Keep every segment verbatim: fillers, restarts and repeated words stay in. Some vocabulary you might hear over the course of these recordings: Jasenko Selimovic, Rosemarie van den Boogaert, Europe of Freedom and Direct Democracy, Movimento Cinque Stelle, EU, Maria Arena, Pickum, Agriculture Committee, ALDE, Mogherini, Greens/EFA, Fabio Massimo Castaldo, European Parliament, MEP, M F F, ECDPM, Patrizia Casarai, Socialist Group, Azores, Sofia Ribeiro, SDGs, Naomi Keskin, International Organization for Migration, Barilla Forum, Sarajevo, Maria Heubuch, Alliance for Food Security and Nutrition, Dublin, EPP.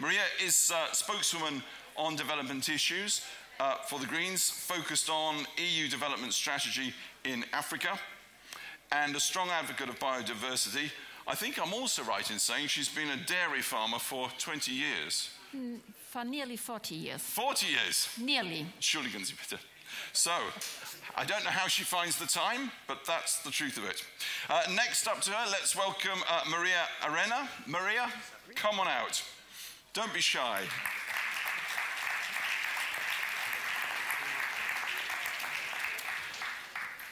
Maria is uh, spokeswoman on development issues uh, for the Greens, focused on E U development strategy in Africa, and a strong advocate of biodiversity. I think I'm also right in saying she's been a dairy farmer for twenty years. Mm, for nearly forty years. forty years? Nearly. Entschuldigen Sie bitte. So, I don't know how she finds the time, but that's the truth of it. Uh, next up to her, let's welcome uh, Maria Arena. Maria, come on out. Don't be shy.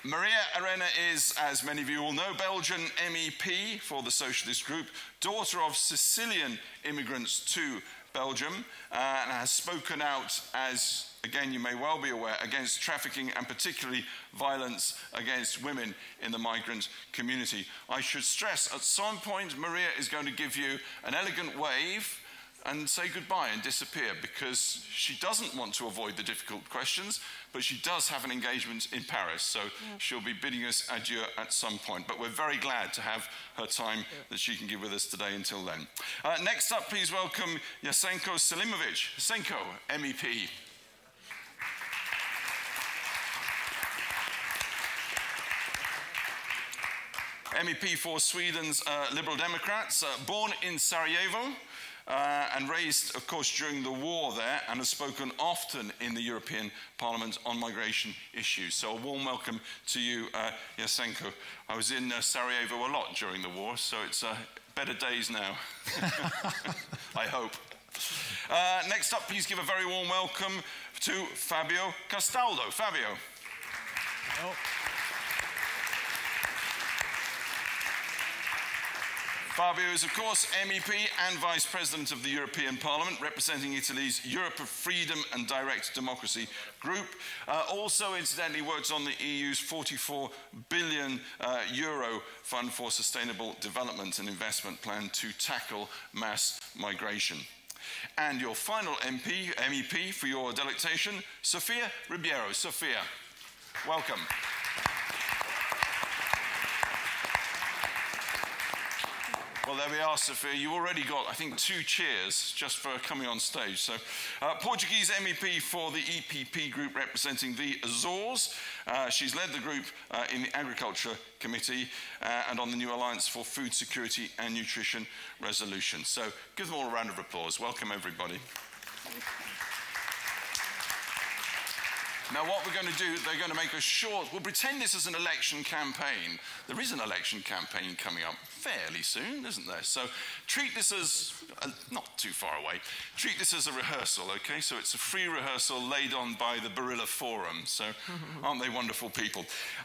Maria Arena is, as many of you all know, Belgian M E P for the Socialist Group, daughter of Sicilian immigrants to Belgium, uh, and has spoken out, as again you may well be aware, against trafficking and particularly violence against women in the migrant community. I should stress, at some point Maria is going to give you an elegant wave and say goodbye and disappear, because she doesn't want to avoid the difficult questions, but she does have an engagement in Paris, so yeah. She'll be bidding us adieu at some point. But we're very glad to have her time that she can give with us today until then. Uh, next up, please welcome Jasenko Selimovic. Jasenko, M E P. M E P for Sweden's uh, Liberal Democrats, uh, born in Sarajevo, Uh, and raised, of course, during the war there, and has spoken often in the European Parliament on migration issues. So a warm welcome to you, uh, Jasenko. I was in uh, Sarajevo a lot during the war, so it's uh, better days now, I hope. Uh, next up, please give a very warm welcome to Fabio Castaldo. Fabio. Hello. Fabio is, of course, M E P and Vice President of the European Parliament, representing Italy's Europe of Freedom and Direct Democracy group. Uh, also, incidentally, works on the E U's forty-four billion uh, euro fund for sustainable development and investment plan to tackle mass migration. And your final M P, M E P for your delectation, Sofia Ribeiro. Sofia, welcome. Well, there we are, Sophia. You already got, I think, two cheers just for coming on stage. So, uh, Portuguese M E P for the E P P group representing the Azores. Uh, she's led the group uh, in the Agriculture Committee uh, and on the new Alliance for Food Security and Nutrition resolution. So, give them all a round of applause. Welcome, everybody. Now, what we're going to do, they're going to make a short... We'll pretend this is an election campaign. There is an election campaign coming up fairly soon, isn't there? So treat this as... Uh, not too far away. Treat this as a rehearsal, OK? So it's a free rehearsal laid on by the Barilla Forum. So aren't they wonderful people?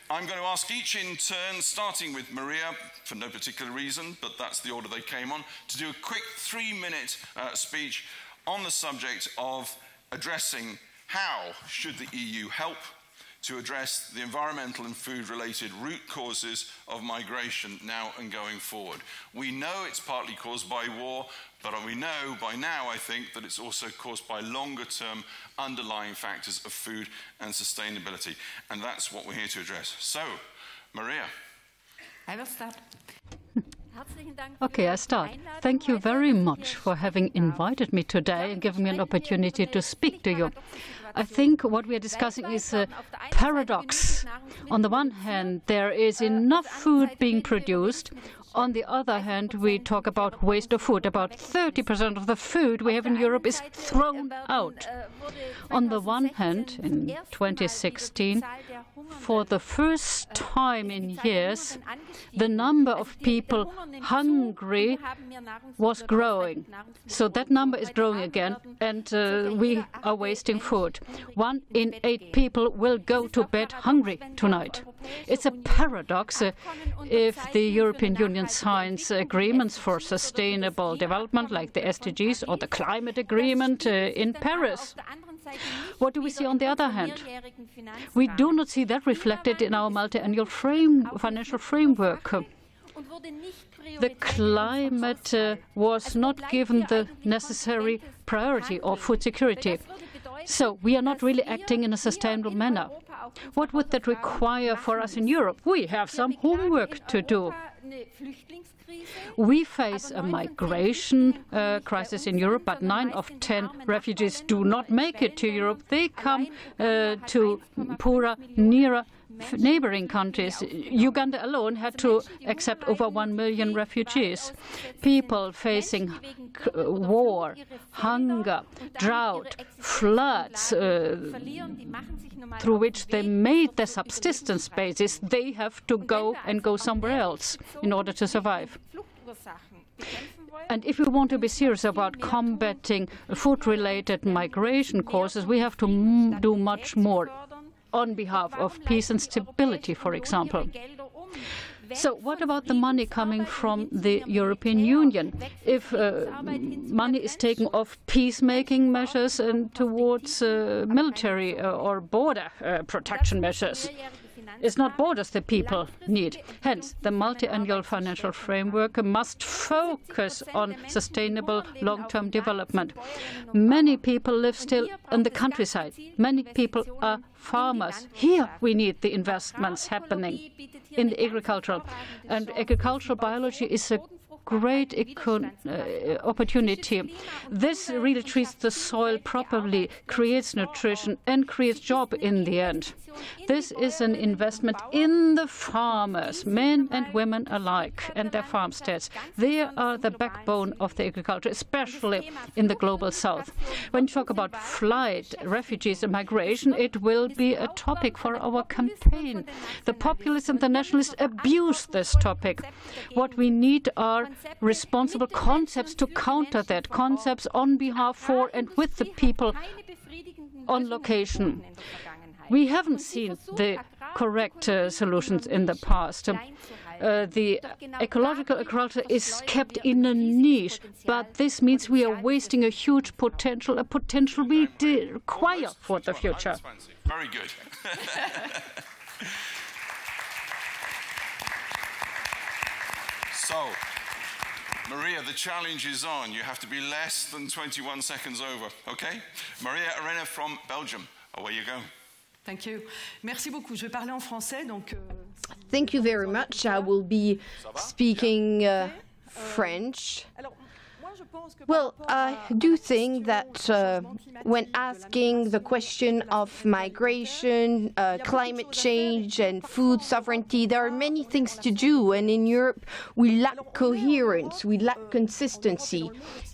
I'm going to ask each in turn, starting with Maria, for no particular reason, but that's the order they came on, to do a quick three-minute uh, speech on the subject of addressing... How should the E U help to address the environmental and food-related root causes of migration now and going forward? We know it's partly caused by war, but we know by now, I think, that it's also caused by longer-term underlying factors of food and sustainability. And that's what we're here to address. So, Maria. I will start. Okay, I start. Thank you very much for having invited me today and giving me an opportunity to speak to you. I think what we are discussing is a paradox. On the one hand, there is enough food being produced. On the other hand, we talk about waste of food. About thirty percent of the food we have in Europe is thrown out. On the one hand, in twenty sixteen, for the first time in years, the number of people hungry was growing. So that number is growing again, and uh, we are wasting food. One in eight people will go to bed hungry tonight. It's a paradox uh, if the European Union signs agreements for sustainable development, like the S D Gs or the climate agreement uh, in Paris. What do we see on the other hand? We do not see that reflected in our multi-annual frame, financial framework. The climate uh, was not given the necessary priority or food security. So we are not really acting in a sustainable manner. What would that require for us in Europe? We have some homework to do. We face a migration uh, crisis in Europe, but nine of ten refugees do not make it to Europe. They come uh, to poorer, nearer neighboring countries. Uganda alone had to accept over one million refugees. People facing war, hunger, drought, floods, uh, through which they made their subsistence basis, they have to go and go somewhere else in order to survive. And if we want to be serious about combating food-related migration causes, we have to m do much more on behalf of peace and stability, for example. So what about the money coming from the European Union? If uh, money is taken off peacemaking measures and towards uh, military uh, or border uh, protection measures, it's not borders the people need. Hence, the multi-annual financial framework must focus on sustainable long-term development. Many people live still on the countryside. Many people are farmers. Here we need the investments happening in the agricultural. And agricultural biology is a great econ uh, opportunity. This really treats the soil properly, creates nutrition, and creates job in the end. This is an investment in the farmers, men and women alike, and their farmsteads. They are the backbone of the agriculture, especially in the global south. When you talk about flight, refugees and migration, it will be a topic for our campaign. The populists and the nationalists abuse this topic. What we need are responsible concepts to counter that, concepts on behalf, for and with the people on location. We haven't seen the correct uh, solutions in the past. Uh, the ecological agriculture is kept in a niche, but this means we are wasting a huge potential, a potential we require for the future. Very good. So, Maria, the challenge is on. You have to be less than twenty-one seconds over, okay? Maria Arena from Belgium. Away you go. Thank you. Merci beaucoup. Je vais parler en français, donc. Thank you very much. I will be speaking uh, French. Well, I do think that uh, when asking the question of migration, uh, climate change, and food sovereignty, there are many things to do, and in Europe we lack coherence, we lack consistency.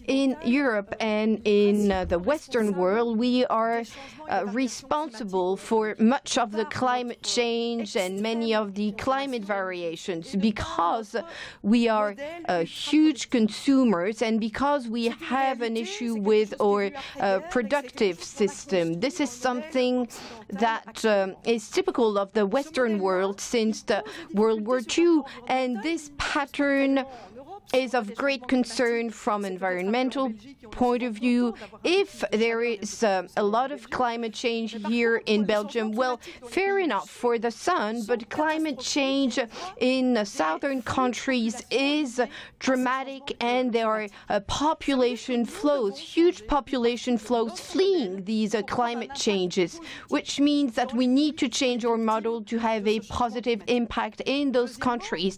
In Europe and in uh, the Western world, we are uh, responsible for much of the climate change and many of the climate variations because we are uh, huge consumers and because we have an issue with our uh, productive system. This is something that um, is typical of the Western world since the World War Two, and this pattern is of great concern from an environmental point of view. If there is uh, a lot of climate change here in Belgium, well, fair enough for the sun, but climate change in uh, southern countries is uh, dramatic, and there are uh, population flows, huge population flows fleeing these uh, climate changes, which means that we need to change our model to have a positive impact in those countries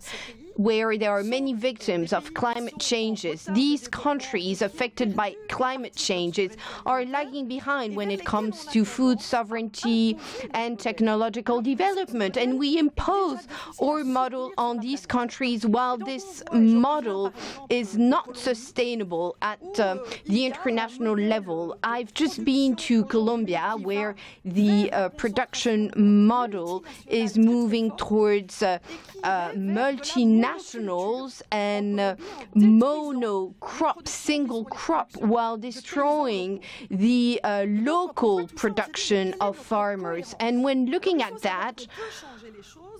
where there are many victims of climate changes. These countries affected by climate changes are lagging behind when it comes to food sovereignty and technological development, and we impose our model on these countries while this model is not sustainable at uh, the international level. I've just been to Colombia, where the uh, production model is moving towards uh, uh, multinational nationals and uh, mono crop, single crop, while destroying the uh, local production of farmers. And when looking at that,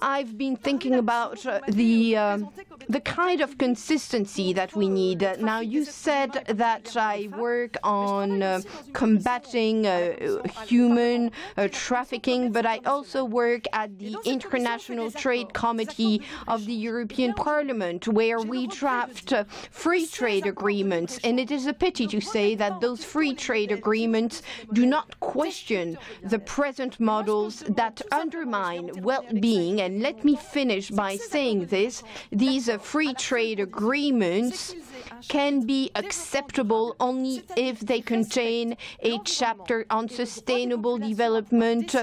I've been thinking about uh, the uh, the kind of consistency that we need. Uh, now, you said that I work on uh, combating uh, human uh, trafficking, but I also work at the International Trade Committee of the European European Parliament, where we draft uh, free trade agreements, and it is a pity to say that those free trade agreements do not question the present models that undermine well-being. And let me finish by saying this, these uh, free trade agreements can be acceptable only if they contain a chapter on sustainable development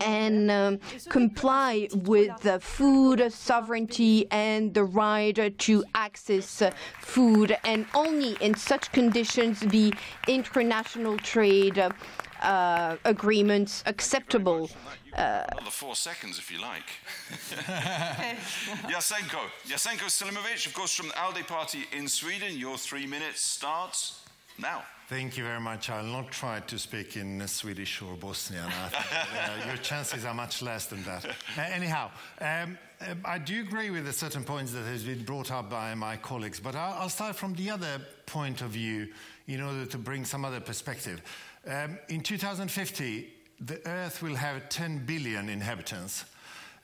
and um, comply with the food sovereignty and the right to access food, and only in such conditions be international trade uh, agreements acceptable. Uh, Another four seconds, if you like. Jasenko, Jasenko Selimovic, of course, from the ALDE party in Sweden. Your three minutes starts now. Thank you very much. I'll not try to speak in Swedish or Bosnian. I think, uh, your chances are much less than that. Uh, anyhow, um, I do agree with the certain points that has been brought up by my colleagues, but I'll start from the other point of view in order to bring some other perspective. Um, in two thousand fifty, the Earth will have ten billion inhabitants.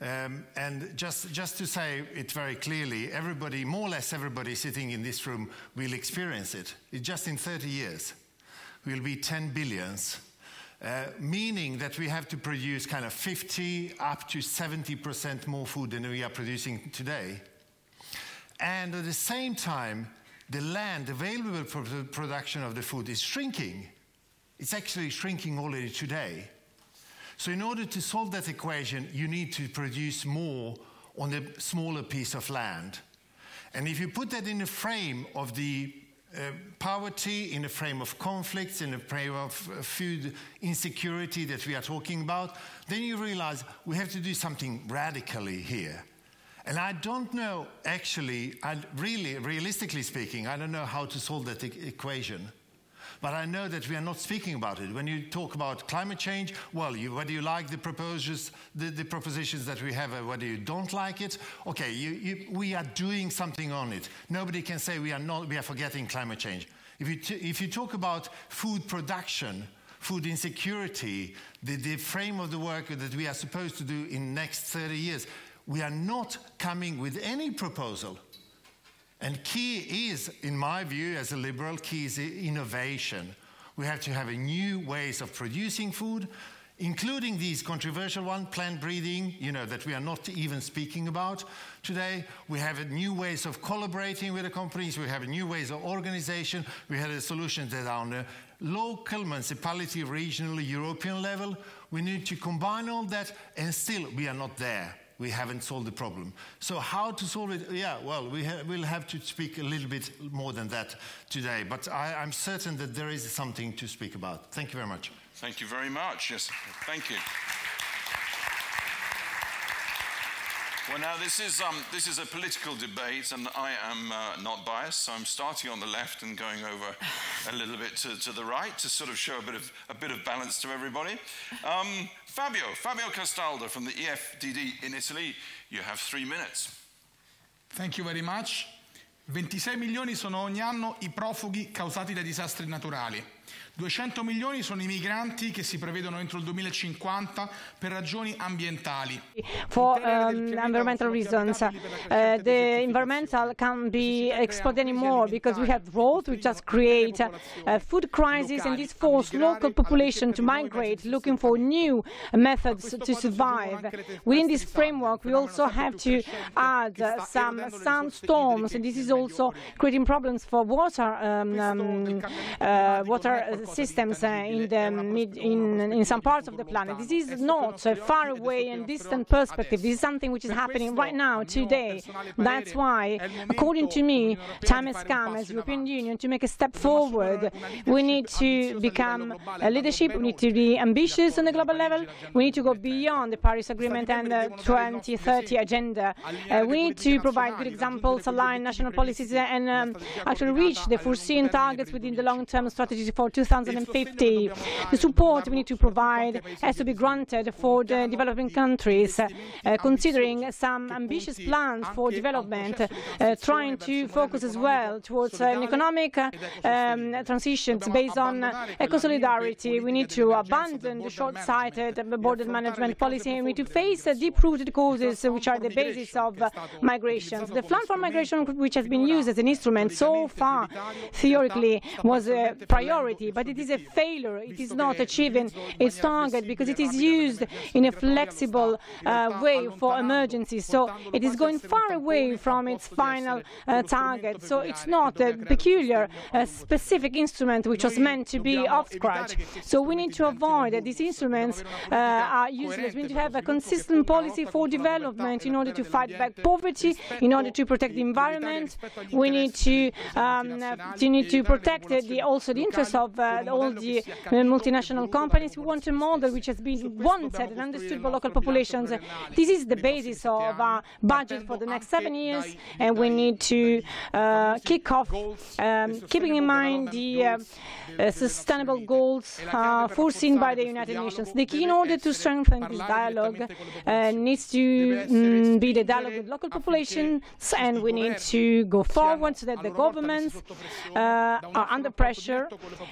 Um, and just, just to say it very clearly, everybody, more or less everybody sitting in this room will experience it. It just in thirty years, will be ten billions, uh, meaning that we have to produce kind of fifty up to seventy percent more food than we are producing today. And at the same time, the land available for the production of the food is shrinking. It's actually shrinking already today. So in order to solve that equation, you need to produce more on the smaller piece of land. And if you put that in the frame of the uh, poverty, in the frame of conflicts, in the frame of uh, food insecurity that we are talking about, then you realize we have to do something radically here. And I don't know, actually, I really, realistically speaking, I don't know how to solve that e- equation. But I know that we are not speaking about it. When you talk about climate change, well, you, whether you like the proposals, the, the propositions that we have, or whether you don't like it, okay, you, you, we are doing something on it. Nobody can say we are not, we are forgetting climate change. If you, t if you talk about food production, food insecurity, the, the frame of the work that we are supposed to do in the next thirty years, we are not coming with any proposal. And key is, in my view, as a liberal, key is innovation. We have to have a new ways of producing food, including these controversial ones, plant breeding, you know, that we are not even speaking about today. We have new ways of collaborating with the companies. We have new ways of organization. We have solutions that are on a local, municipality, regional, European level. We need to combine all that, and still we are not there. We haven't solved the problem. So how to solve it? Yeah, well, we ha we'll have to speak a little bit more than that today. But I, I'm certain that there is something to speak about. Thank you very much. Thank you very much. Yes, thank you. Well, now, this is, um, this is a political debate, and I am uh, not biased, so I'm starting on the left and going over a little bit to, to the right to sort of show a bit of, a bit of balance to everybody. Um, Fabio, Fabio Castaldo from the E F D D in Italy, you have three minutes. Thank you very much. ventisei milioni sono ogni anno I profughi causati dai disastri naturali. duecento milioni sono I migranti che si prevedono entro il duemilacinquanta per ragioni ambientali. For um, environmental reasons, uh, the environmental can be exploited anymore because we have drought, we just create a, a food crisis, and this forces local population to migrate, looking for new methods to survive. Within this framework, we also have to add uh, some sandstorms, and this is also creating problems for water um, um, uh, water. systems uh, in, the mid, in, in some parts of the planet. This is not a far away and distant perspective. This is something which is happening right now, today. That's why, according to me, time has come as the European Union to make a step forward. We need to become a leadership, we need to be ambitious on the global level, we need to go beyond the Paris Agreement and the twenty thirty agenda. Uh, we need to provide good examples, align national policies policies and um, actually reach the foreseen targets within the long-term strategy for two thousand fifty. The support we need to provide has to be granted for the developing countries, uh, considering some ambitious plans for development, uh, trying to focus as well towards uh, an economic uh, um, transition based on eco-solidarity. We need to abandon the short-sighted border management policy, and we need to face uh, deep-rooted causes uh, which are the basis of uh, migrations. The plan for migration, which has been used as an instrument so far, theoretically was a priority, but it is a failure. It is not achieving its target because it is used in a flexible uh, way for emergencies. So it is going far away from its final uh, target. So it's not a peculiar, a specific instrument which was meant to be off scratch. So we need to avoid that these instruments uh, are useless. We need to have a consistent policy for development in order to fight back poverty, in order to protect the environment. We need to um, uh, you need to protect uh, the, also the interests of uh, all the uh, multinational companies. We want a model which has been wanted and understood by local populations. Uh, this is the basis of our budget for the next seven years, and we need to uh, kick off, um, keeping in mind the uh, uh, sustainable goals uh, foreseen by the United Nations. The key in order to strengthen this dialogue uh, needs to um, be the dialogue with local populations, and we need to go forward so that the governments uh, are under pressure,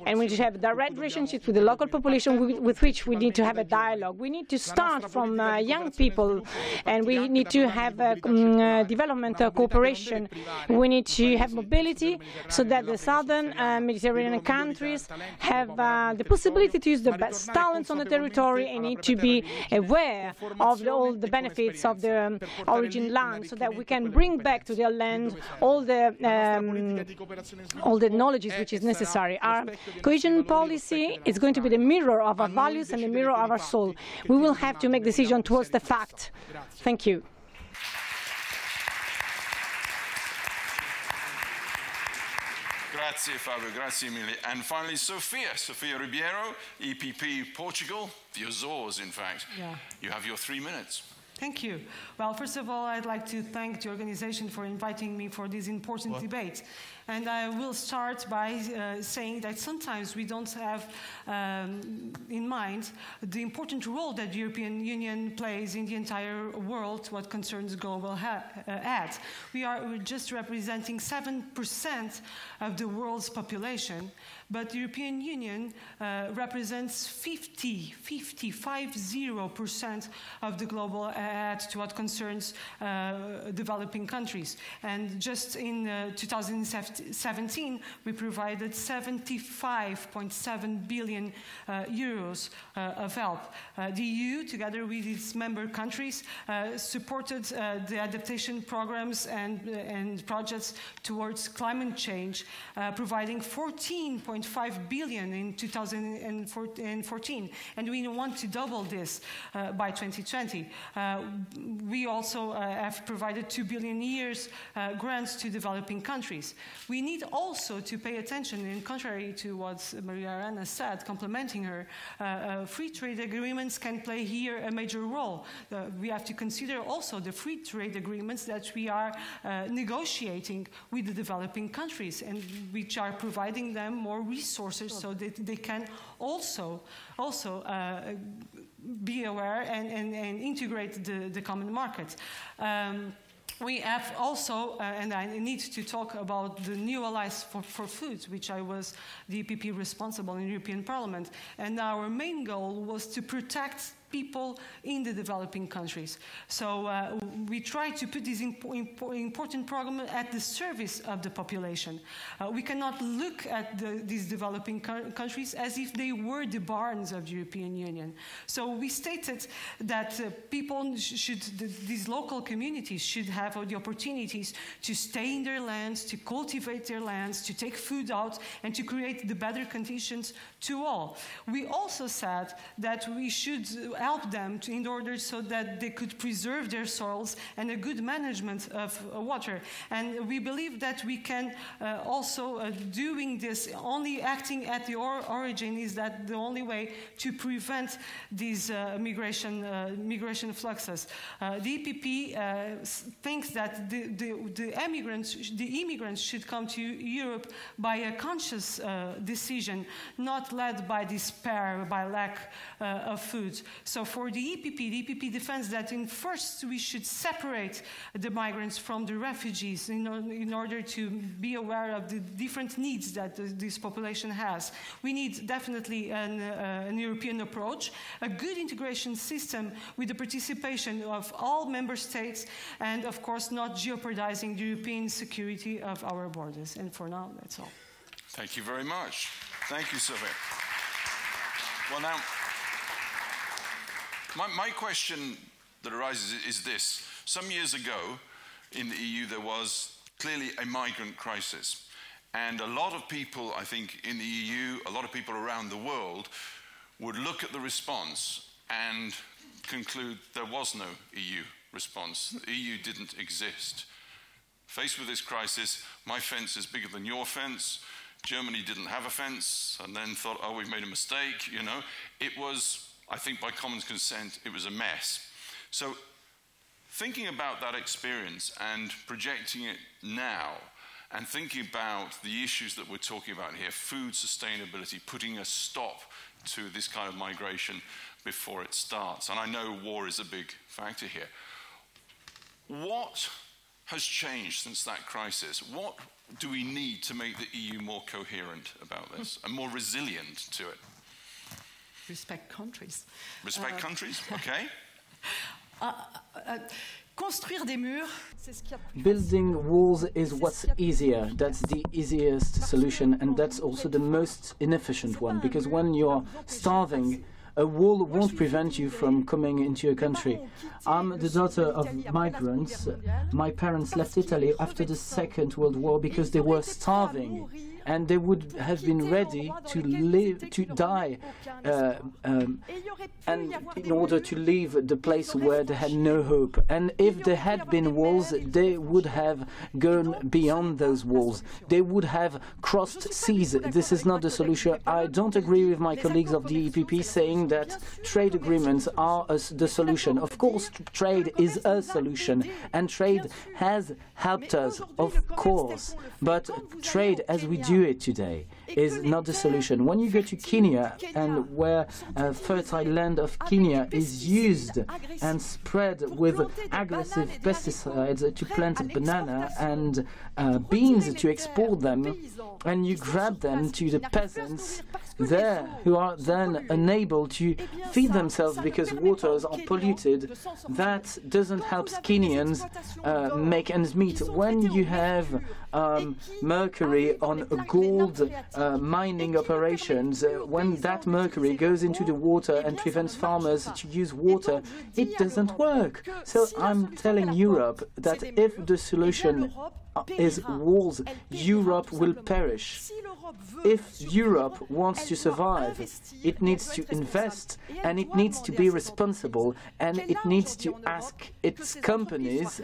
and we need to have a direct relationship with the local population with which we need to have a dialogue. We need to start from uh, young people, and we need to have uh, um, uh, development uh, cooperation. We need to have mobility so that the southern uh, Mediterranean countries have uh, the possibility to use the best talents on the territory and need to be aware of the, all the benefits of their um, origin land, so that we can bring back to their land all the um, all the knowledge which is necessary. Our cohesion policy is going to be the mirror of our values and the mirror of our soul. We will have to make decisions towards the fact. Thank you. Grazie, Fabio. Grazie mille. And finally, Sofia. Sofia Ribeiro, E P P Portugal, the Azores, in fact. Yeah. You have your three minutes. Thank you. Well, first of all, I'd like to thank the organization for inviting me for this important what? debate. And I will start by uh, saying that sometimes we don't have um, in mind the important role that the European Union plays in the entire world what concerns global ha uh, ads. We are we're just representing seven percent of the world's population, but the European Union uh, represents fifty, fifty, five zero percent of the global ad to what concerns uh, developing countries. And just in uh, two thousand seventeen, we provided seventy-five point seven billion uh, euros uh, of help. Uh, the E U, together with its member countries, uh, supported uh, the adaptation programs and, uh, and projects towards climate change, uh, providing fourteen point five billion in two thousand fourteen, and we want to double this uh, by twenty twenty. Uh, we also uh, have provided two billion years uh, grants to developing countries. We need also to pay attention, and contrary to what Maria Arena said, complementing her, uh, uh, free trade agreements can play here a major role. Uh, we have to consider also the free trade agreements that we are uh, negotiating with the developing countries, and which are providing them more resources so that they can also, also uh, be aware and, and, and integrate the, the common market. Um, We have also, uh, and I need to talk about the new Alliance for, for Food, which I was the E P P responsible in the European Parliament, and our main goal was to protect people in the developing countries. So uh, we try to put this imp imp important program at the service of the population. Uh, we cannot look at the, these developing co countries as if they were the barns of the European Union. So we stated that uh, people sh should, th these local communities should have uh, the opportunities to stay in their lands, to cultivate their lands, to take food out, and to create the better conditions to all. We also said that we should help them to, in order so that they could preserve their soils and a good management of uh, water. And we believe that we can uh, also uh, doing this, only acting at the or origin is that the only way to prevent these uh, migration, uh, migration fluxes. Uh, the E P P uh, thinks that the, the, the, immigrants, the immigrants should come to Europe by a conscious uh, decision, not led by despair, by lack uh, of food. So for the E P P, the E P P defends that in first we should separate the migrants from the refugees in, in order to be aware of the different needs that this population has. We need definitely an, uh, an European approach, a good integration system with the participation of all member states, and of course not jeopardizing the European security of our borders. And for now, that's all. Thank you very much. Thank you, Sofia. Well, now, my, my question that arises is this. Some years ago in the E U, there was clearly a migrant crisis. And a lot of people, I think, in the E U, a lot of people around the world would look at the response and conclude there was no E U response. The E U didn't exist. Faced with this crisis, my fence is bigger than your fence. Germany didn't have a fence and then thought, oh, we've made a mistake, you know. It was, I think by common consent, it was a mess. So thinking about that experience and projecting it now, and thinking about the issues that we're talking about here, food sustainability, putting a stop to this kind of migration before it starts. And I know war is a big factor here. What has changed since that crisis? What do we need to make the E U more coherent about this and more resilient to it? Respect countries. Respect uh, countries, okay. uh, uh, Building walls is what's easier, that's the easiest solution, and that's also the most inefficient one, because when you're starving, a wall won't prevent you from coming into your country. I'm the daughter of migrants. My parents left Italy after the Second World War because they were starving, and they would have been ready to live, to die, uh, um, and in order to leave the place where they had no hope. And if there had been walls, they would have gone beyond those walls. They would have crossed seas. This is not the solution. I don't agree with my colleagues of the E P P saying that trade agreements are a, the solution. Of course, trade is a solution, and trade has helped us, of course. But trade, as we do it today, is not the solution. When you go to Kenya, and where uh, fertile land of Kenya is used and spread with aggressive pesticides to plant banana and uh, beans to export them, and you grab them to the peasants there, who are then unable to feed themselves because waters are polluted, that doesn't help Kenyans uh, make ends meet. When you have um, mercury on gold uh, mining operations, uh, when that mercury goes into the water and prevents farmers to use water, it doesn't work. So I'm telling Europe that if the solution is walls, Europe will perish. If Europe wants to survive, it needs to invest, and it needs to be responsible, and it needs to ask its companies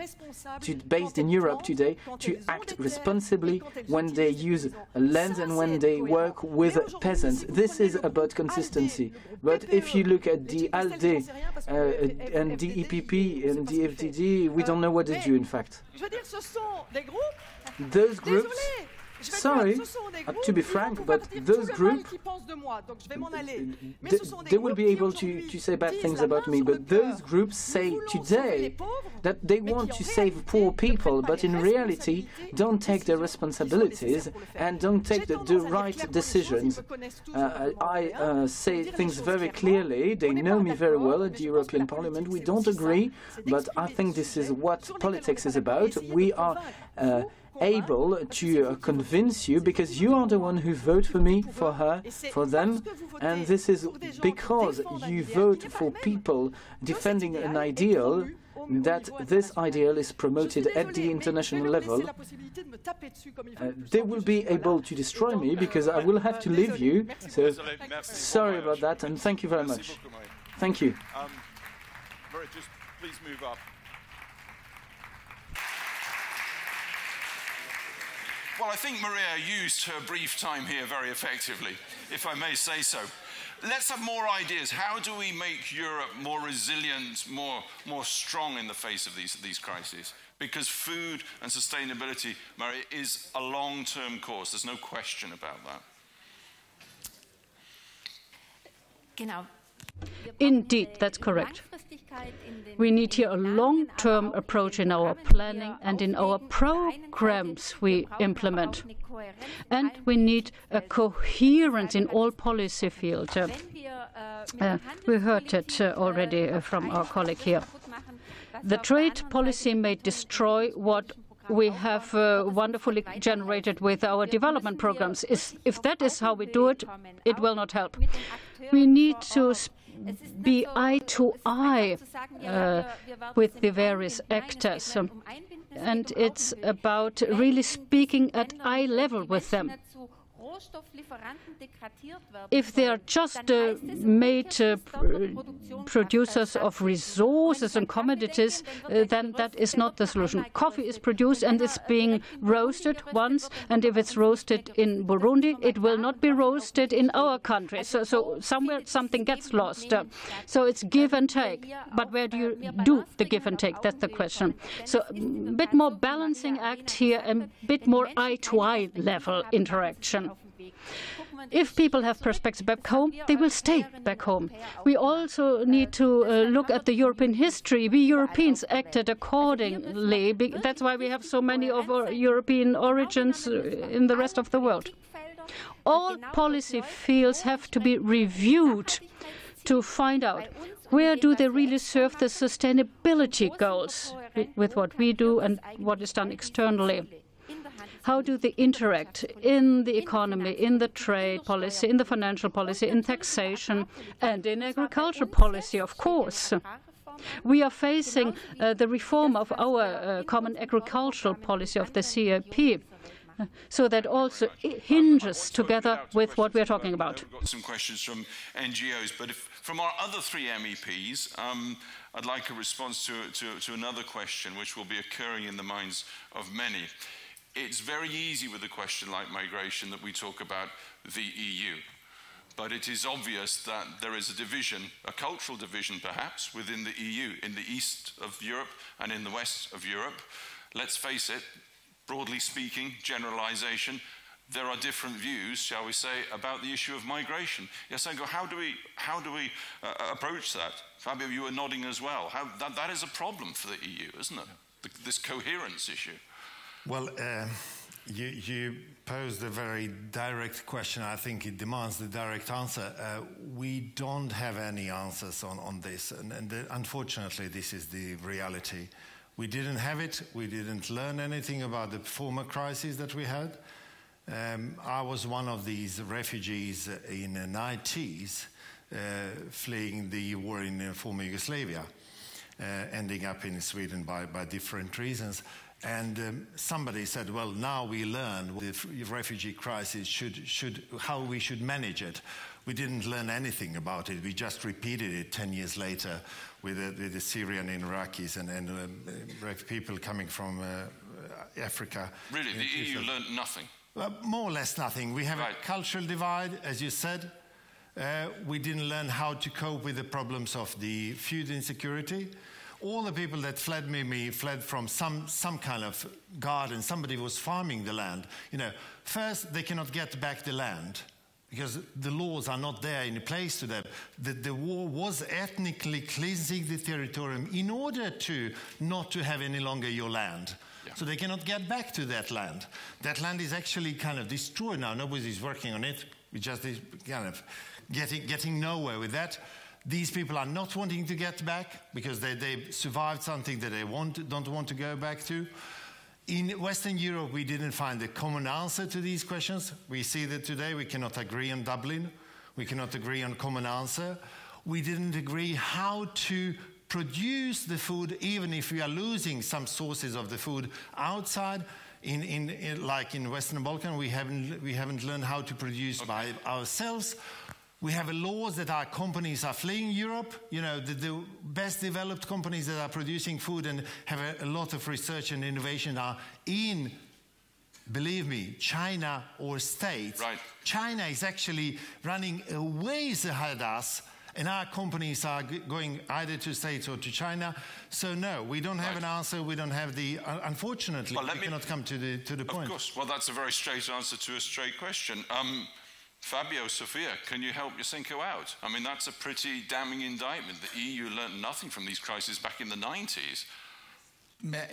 to, based in Europe today, to act responsibly when they use land and when they work with peasants. This is about consistency. But if you look at the ALDE uh, and the E P P and the F D D, we don't know what they do, in fact. Those groups, sorry, uh, to be frank, but those groups, they, they will be able to, to say bad things about me, but those groups say today that they want to save poor people, but in reality don't take their responsibilities and don't take the, the right decisions. Uh, I uh, say things very clearly. They know me very well at the European Parliament. We don't agree, but I think this is what politics is about. We are Uh, able to uh, convince you, because you are the one who vote for me, for her, for them, and this is because you vote for people defending an ideal, that this ideal is promoted at the international level. Uh, they will be able to destroy me, because I will have to leave you, so sorry about that, and thank you very much. Thank you. Um, Maria, just please move up. Well, I think Maria used her brief time here very effectively, if I may say so. Let's have more ideas. How do we make Europe more resilient, more, more strong in the face of these, these crises? Because food and sustainability, Maria, is a long-term course. There's no question about that. Genau. Indeed, that's correct. We need here a long-term approach in our planning and in our programs we implement. And we need a coherence in all policy fields. Uh, uh, we heard it uh, already uh, from our colleague here. The trade policy may destroy what we have uh, wonderfully generated with our development programs. Is, if that is how we do it, it will not help. We need to be eye to eye uh, with the various actors. Um, and it's about really speaking at eye level with them. If they are just uh, made uh, producers of resources and commodities, uh, then that is not the solution. Coffee is produced and it's being roasted once, and if it's roasted in Burundi, it will not be roasted in our country. So, so somewhere something gets lost. Uh, so it's give and take. But where do you do the give and take? That's the question. So a bit more balancing act here, and a bit more eye-to-eye level interaction. If people have perspective back home, they will stay back home. We also need to uh, look at the European history. We Europeans acted accordingly. That's why we have so many of our European origins in the rest of the world. All policy fields have to be reviewed to find out where do they really serve the sustainability goals with what we do and what is done externally. How do they interact in the economy, in the trade policy, in the financial policy, in taxation, and in agriculture policy, of course? We are facing uh, the reform of our uh, common agricultural policy of the C A P, uh, so that also hinges together with what we are talking about. We've got some questions from N G Os, but if, from our other three M E Ps, um, I'd like a response to, to, to another question, which will be occurring in the minds of many. It's very easy with a question like migration that we talk about the E U. But it is obvious that there is a division, a cultural division perhaps, within the E U, in the east of Europe and in the west of Europe. Let's face it, broadly speaking, generalization, there are different views, shall we say, about the issue of migration. Jasenko, how do we, how do we uh, approach that? Fabio, you were nodding as well. How, that, that is a problem for the E U, isn't it? The, this coherence issue. Well, uh, you, you posed a very direct question. I think it demands the direct answer. Uh, we don't have any answers on, on this, and, and the, unfortunately, this is the reality. We didn't have it. We didn't learn anything about the former crises that we had. Um, I was one of these refugees in the nineties uh, fleeing the war in uh, former Yugoslavia, uh, ending up in Sweden by, by different reasons. And um, somebody said, well, now we learn the refugee crisis, should, should, how we should manage it. We didn't learn anything about it. We just repeated it ten years later with, uh, with the Syrian and Iraqis and, and uh, people coming from uh, Africa. Really, the Israel. E U learned nothing? Well, more or less nothing. We have right. a cultural divide, as you said. Uh, we didn't learn how to cope with the problems of the food insecurity. All the people that fled me, me fled from some, some kind of garden. Somebody was farming the land. You know, first, they cannot get back the land because the laws are not there in place to them. The, the war was ethnically cleansing the territory in order to not to have any longer your land. Yeah. So they cannot get back to that land. That land is actually kind of destroyed now. Nobody's working on it. We're just kind of getting, getting nowhere with that. These people are not wanting to get back because they, they survived something that they want, don't want to go back to. In Western Europe, we didn't find a common answer to these questions. We see that today we cannot agree on Dublin. We cannot agree on common answer. We didn't agree how to produce the food, even if we are losing some sources of the food outside. In, in, in, like in Western Balkan, we haven't, we haven't learned how to produce okay. by ourselves. We have laws that our companies are fleeing Europe, you know, the, the best developed companies that are producing food and have a, a lot of research and innovation are in, believe me, China or States. Right. China is actually running a ways ahead of us, and our companies are g going either to States or to China. So no, we don't have right. an answer. We don't have the, uh, unfortunately, well, let we me, cannot come to the, to the of point. Of course, well, that's a very straight answer to a straight question. Um, Fabio, Sofia, can you help Jasenko out? I mean, that's a pretty damning indictment. The E U learned nothing from these crises back in the nineties. But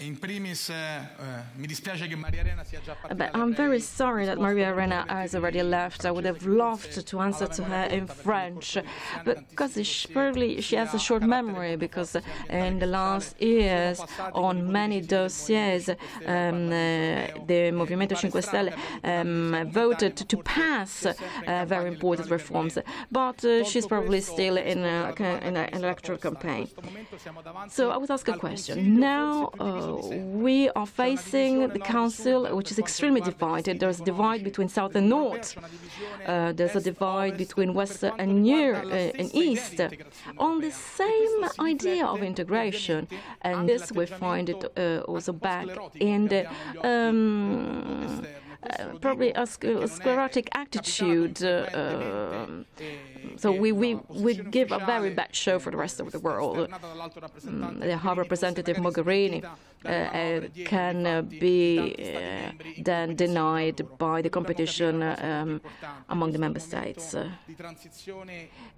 I'm very sorry that Maria Arena has already left. I would have loved to answer to her in French, because she, probably she has a short memory, because in the last years, on many dossiers, um, the Movimento Cinque Stelle um, voted to pass uh, very important reforms, but uh, she's probably still in, a, in an electoral campaign. So I would ask a question. Now, Uh, we are facing the Council, which is extremely divided. There's a divide between South and North. Uh, there's a divide between West and, near, uh, and East. On the same idea of integration, and this we find it uh, also back in the um, Uh, probably a, sc a sclerotic attitude, uh, uh, so we, we, we give a very bad show for the rest of the world. Mm, the High Representative Mogherini uh, uh, can uh, be uh, then denied by the competition um, among the member states. Uh,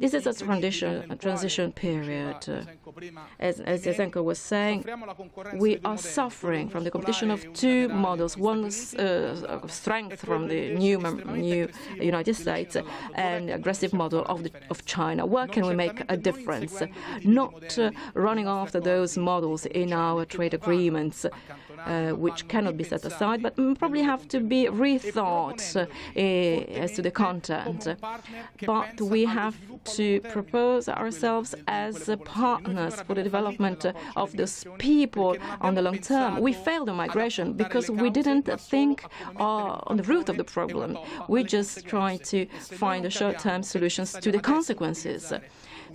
this is a transition, a transition period. Uh, as, as Jasenko was saying, we are suffering from the competition of two models, one uh, of strength from the new, new United States and aggressive model of, the, of China. Where can we make a difference? Not uh, running after those models in our trade agreements, uh, which cannot be set aside, but probably have to be rethought uh, as to the content. But we have to propose ourselves as partners for the development of those people on the long term. We failed on migration because we didn't think are on the root of the problem. We just try to find short-term solutions to the consequences.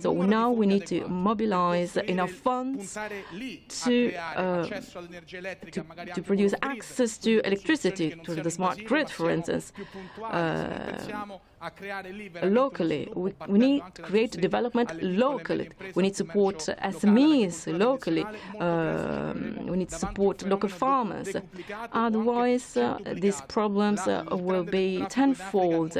So now we need to mobilize enough funds to, uh, to, to produce access to electricity, to the smart grid, for instance. Uh, locally, we, we need to create development locally. We need support S M Es locally. Uh, we need to support local farmers. Otherwise, uh, these problems uh, will be tenfold.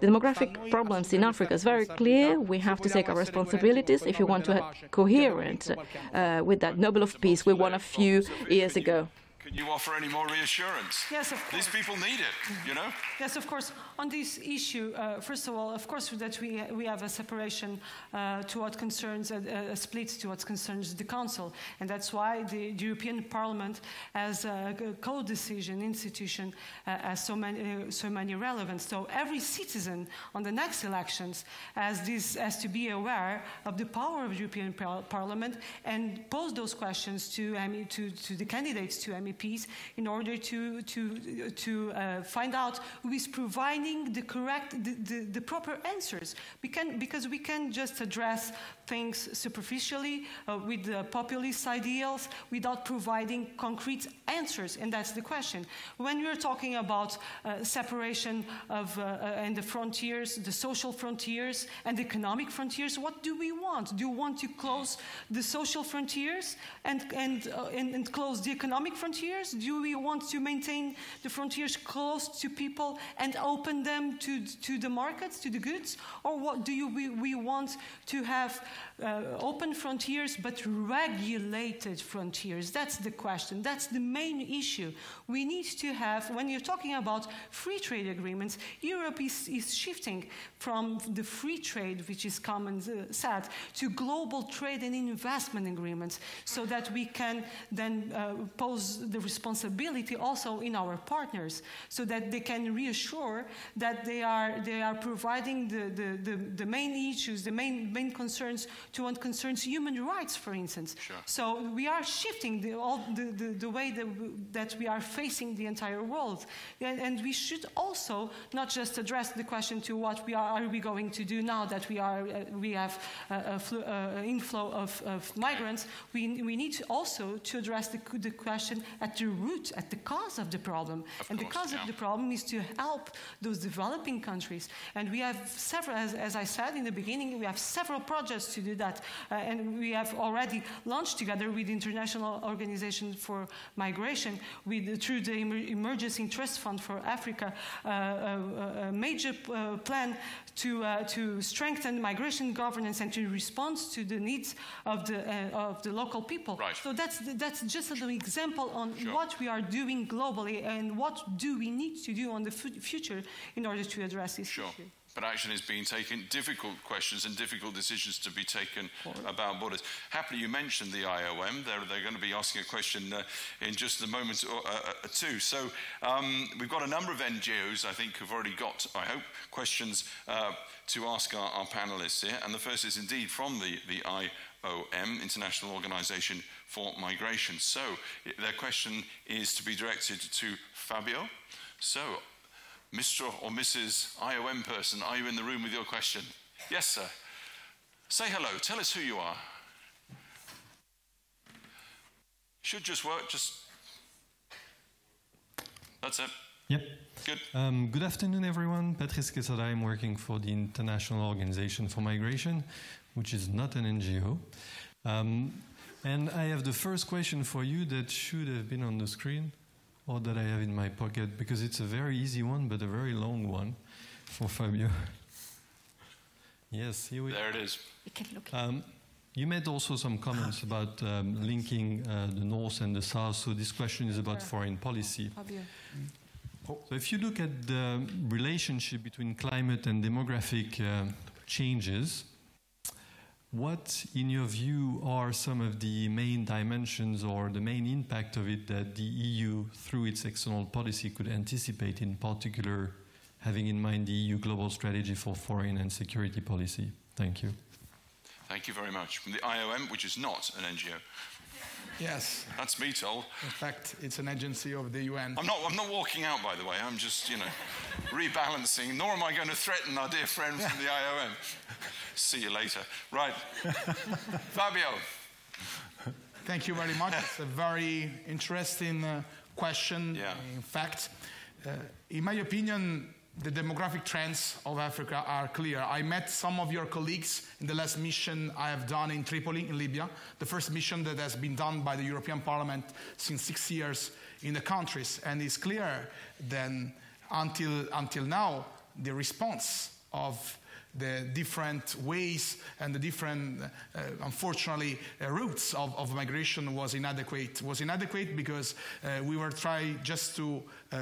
The demographic problems in Africa is very clear. We have to take our responsibility. Responsibilities if you want to have coherent uh, with that Nobel of Peace we won a few years ago. Can you offer any more reassurance? Yes, of course. These people need it, you know? Yes, of course. On this issue, uh, first of all, of course that we, we have a separation uh, to what concerns, a, a split to what concerns the Council. And that's why the European Parliament as a co-decision institution uh, has so many, uh, so many relevance. So every citizen on the next elections has, this, has to be aware of the power of the European par Parliament and pose those questions to, um, to, to the candidates, to M E Ps. Peace in order to to to uh, find out who is providing the correct the, the, the proper answers. We can because we can just address things superficially uh, with the populist ideals without providing concrete answers, and that's the question. When you're talking about uh, separation of uh, uh, and the frontiers, the social frontiers and the economic frontiers, what do we want? Do you want to close the social frontiers and and uh, and, and close the economic frontiers? Do we want to maintain the frontiers closed to people and open them to, to the markets, to the goods? Or what do you, we, we want to have uh, open frontiers but regulated frontiers? That's the question. That's the main issue. We need to have, when you're talking about free trade agreements, Europe is, is shifting from the free trade, which is common uh, said, to global trade and investment agreements so that we can then uh, pose the responsibility also in our partners so that they can reassure that they are, they are providing the, the, the, the main issues, the main, main concerns to what concerns human rights, for instance. Sure. So we are shifting the, all the, the, the way that, that we are facing the entire world. And, and we should also not just address the question to what we are, are we going to do now that we, are, uh, we have an uh, inflow of, of migrants. We, we need also to address the, the question at the root, at the cause of the problem. Of and course, the cause yeah. of the problem is to help those developing countries. And we have several, as, as I said in the beginning, we have several projects to do that. Uh, and we have already launched together with the International Organization for Migration, with, through the Emergency Trust Fund for Africa, uh, a, a major uh, plan to, uh, to strengthen migration governance and to respond to the needs of the, uh, of the local people. Right. So that's, that's just an example on sure. what we are doing globally and what do we need to do on the future in order to address this sure. issue. But action is being taken, difficult questions and difficult decisions to be taken about borders. Happily, you mentioned the I O M. They're, they're going to be asking a question uh, in just a moment or uh, uh, two. So um, we've got a number of N G Os, I think, who've already got, I hope, questions uh, to ask our, our panellists here. And the first is indeed from the, the I O M, International Organization for Migration. So their question is to be directed to Fabio. So, Mister or Missus I O M person, are you in the room with your question? Yes, sir. Say hello. Tell us who you are. Should just work. Just that's it. Yep. Good. Um, good afternoon, everyone. Patrizia Casarai. I'm working for the International Organization for Migration, which is not an N G O. Um, and I have the first question for you that should have been on the screen, or that I have in my pocket, because it's a very easy one, but a very long one for Fabio. Yes, here we there are. There it is. We can look. Um, you made also some comments about um, linking uh, the North and the South, so this question is about foreign policy. Fabio. So if you look at the relationship between climate and demographic uh, changes, what, in your view, are some of the main dimensions or the main impact of it that the E U, through its external policy, could anticipate, in particular, having in mind the E U global strategy for foreign and security policy? Thank you. Thank you very much. From the I O M, which is not an N G O. Yes. That's me told. In fact, it's an agency of the U N. I'm not, I'm not walking out, by the way. I'm just, you know, rebalancing. Nor am I going to threaten our dear friend from the I O M. See you later. Right. Fabio. Thank you very much. It's a very interesting uh, question. Yeah. In fact, uh, in my opinion, the demographic trends of Africa are clear. I met some of your colleagues in the last mission I have done in Tripoli, in Libya, the first mission that has been done by the European Parliament since six years in the countries. And it's clear then, until, until now, the response of the different ways and the different, uh, unfortunately, uh, routes of, of migration was inadequate. Was inadequate because uh, we were trying just to uh,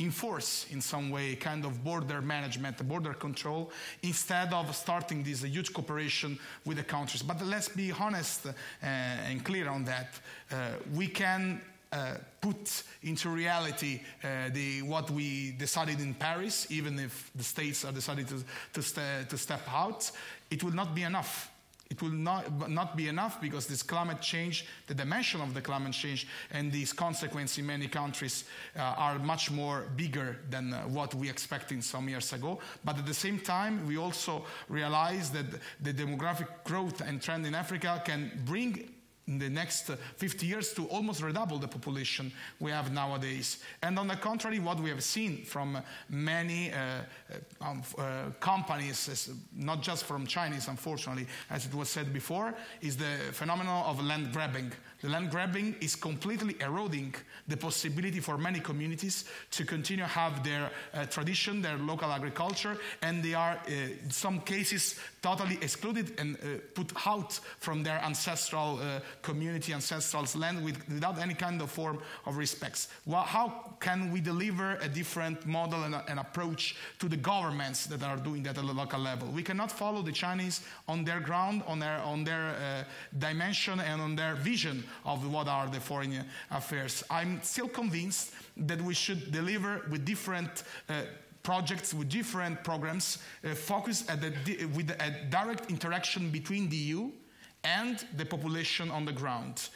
enforce, in some way, kind of border management, border control, instead of starting this huge cooperation with the countries. But let's be honest uh, and clear on that. Uh, we can Uh, put into reality uh, the, what we decided in Paris, even if the states are decided to, to, st to step out, it will not be enough. It will not, not be enough because this climate change, the dimension of the climate change and these consequences in many countries uh, are much more bigger than uh, what we expected some years ago. But at the same time, we also realize that the demographic growth and trend in Africa can bring in the next fifty years to almost redouble the population we have nowadays. And on the contrary, what we have seen from many uh, um, uh, companies, not just from Chinese, unfortunately, as it was said before, is the phenomenon of land grabbing. The land grabbing is completely eroding the possibility for many communities to continue to have their uh, tradition, their local agriculture, and they are, uh, in some cases, totally excluded and uh, put out from their ancestral uh, community, ancestral land, with, without any kind of form of respects. Well, how can we deliver a different model and an approach to the governments that are doing that at the local level? We cannot follow the Chinese on their ground, on their, on their uh, dimension and on their vision of what are the foreign affairs. I'm still convinced that we should deliver with different uh, projects with different programs uh, focused at the, with a direct interaction between the E U and the population on the ground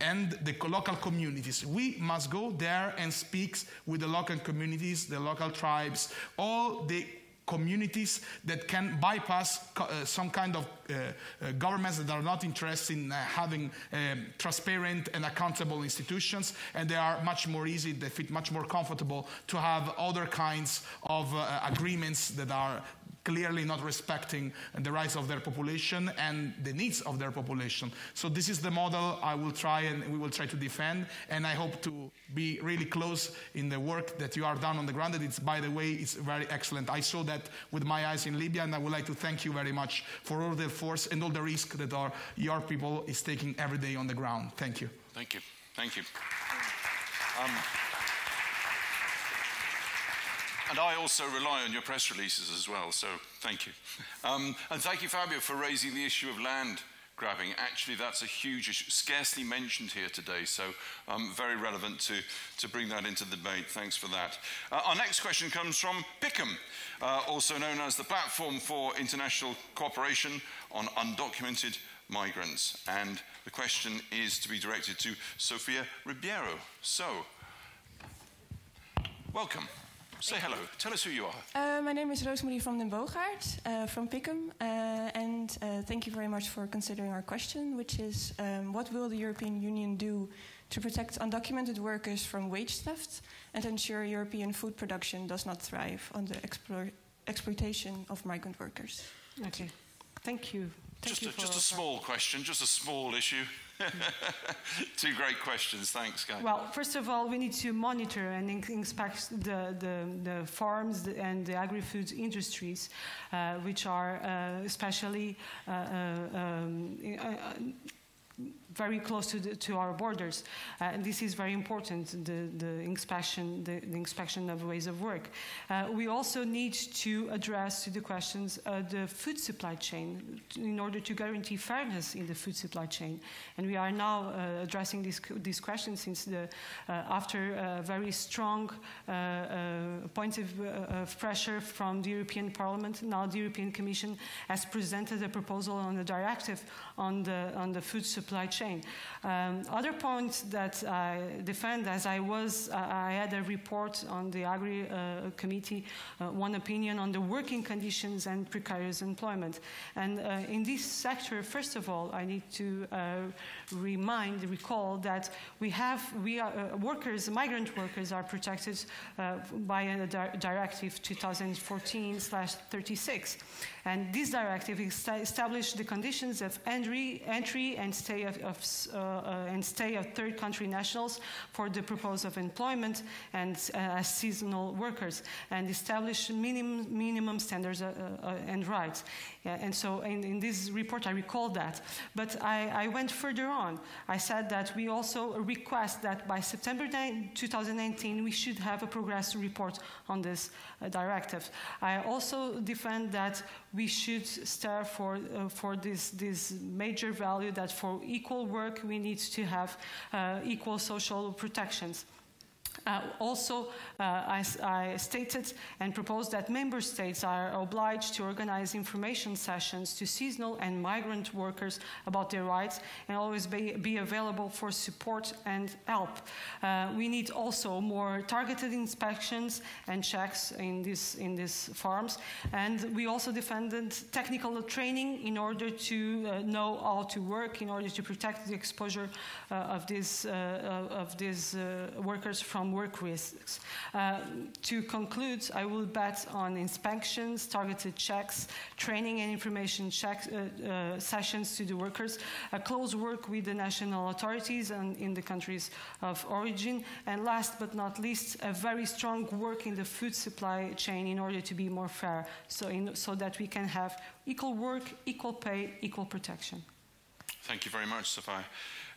and the local communities. We must go there and speak with the local communities, the local tribes, all the communities that can bypass uh, some kind of uh, uh, governments that are not interested in uh, having um, transparent and accountable institutions, and they are much more easy, they fit much more comfortable to have other kinds of uh, agreements that are clearly not respecting the rights of their population and the needs of their population. So this is the model I will try and we will try to defend, and I hope to be really close in the work that you are done on the ground. And it's, by the way, it's very excellent. I saw that with my eyes in Libya, and I would like to thank you very much for all the force and all the risk that our, your people is taking every day on the ground. Thank you. Thank you. Thank you. Um, And I also rely on your press releases as well, so thank you. Um, and thank you, Fabio, for raising the issue of land grabbing. Actually, that's a huge issue, scarcely mentioned here today, so um, very relevant to, to bring that into the debate. Thanks for that. Uh, our next question comes from Pickum, uh, also known as the Platform for International Cooperation on Undocumented Migrants. And the question is to be directed to Sofia Ribeiro. So, welcome. Say hello. Tell us who you are. Uh, my name is Rosemarie van den Boogaert uh, from Pickum, uh, and uh, thank you very much for considering our question, which is um, what will the European Union do to protect undocumented workers from wage theft and ensure European food production does not thrive on the explo exploitation of migrant workers? Okay. Thank you. Thank just you a, just a small question, just a small issue. Two great questions, thanks, guys. Well, first of all, we need to monitor and inspect the, the, the farms and the agri-food industries, uh, which are uh, especially uh, um, uh, very close to, the, to our borders. Uh, and this is very important, the, the, inspection, the, the inspection of ways of work. Uh, we also need to address the questions of the food supply chain in order to guarantee fairness in the food supply chain. And we are now uh, addressing this, this question since the, uh, after a very strong uh, uh, point of, uh, of pressure from the European Parliament. Now the European Commission has presented a proposal on a directive on the, on the food supply chain. Um, other points that I defend, as I was, uh, I had a report on the Agri uh, Committee, uh, one opinion on the working conditions and precarious employment. And uh, in this sector, first of all, I need to uh, remind, recall that we have, we are uh, workers, migrant workers are protected uh, by a di directive twenty fourteen slash thirty-six. And this directive established the conditions of entry, entry and stay of, of Uh, uh, and stay of third country nationals for the purpose of employment and uh, as seasonal workers, and establish minimum, minimum standards uh, uh, and rights. Yeah, and so in, in this report I recall that. But I, I went further on. I said that we also request that by September two thousand nineteen we should have a progress report on this uh, directive. I also defend that we should stir for, uh, for this, this major value that for equal work we need to have uh, equal social protections. Uh, also, uh, I, I stated and proposed that member states are obliged to organize information sessions to seasonal and migrant workers about their rights and always be, be available for support and help. Uh, we need also more targeted inspections and checks in, this, in these farms. And we also defended technical training in order to uh, know how to work, in order to protect the exposure uh, of these, uh, of these uh, workers from work risks. Uh, to conclude, I will bet on inspections, targeted checks, training and information checks, uh, uh, sessions to the workers, a close work with the national authorities and in the countries of origin, and last but not least, a very strong work in the food supply chain in order to be more fair, so, in, so that we can have equal work, equal pay, equal protection. Thank you very much, Sofia.